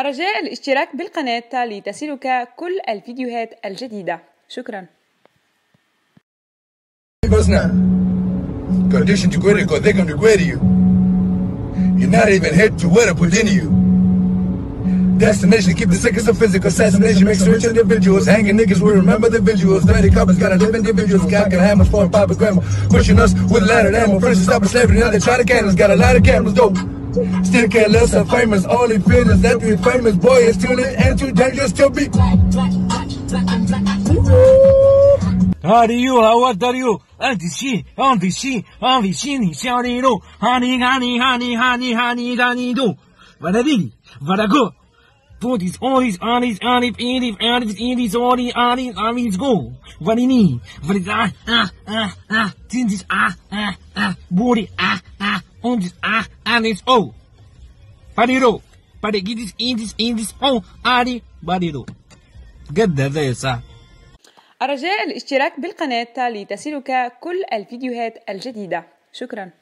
أرجاء الاشتراك بالقناة لتصلك كل الفيديوهات الجديدة. شكرا. You're not even head to what I put in you. Destination keep the sickest of physical assassination. Makes rich individuals hanging niggas. We remember the visuals. 30 coppers got a dip individuals. Cock and hammers for Papa's grandma. Pushing us with laddered ammo. First to stop slavery. Now they try to candles. Got a lot of cameras dope. Still care less of famous. Only feelings that we famous. Boy, it's too late and too dangerous to be. How do you? How what are you? Andy C, honey, do. But I did, but I go. Put his all his honest, go. But he need, but it's body, on this, and it's oh. But it all, but it gets in this, oh, Adi, but it all. Get the vesa. أرجاء الاشتراك بالقناة لتصلك كل الفيديوهات الجديدة. شكراً.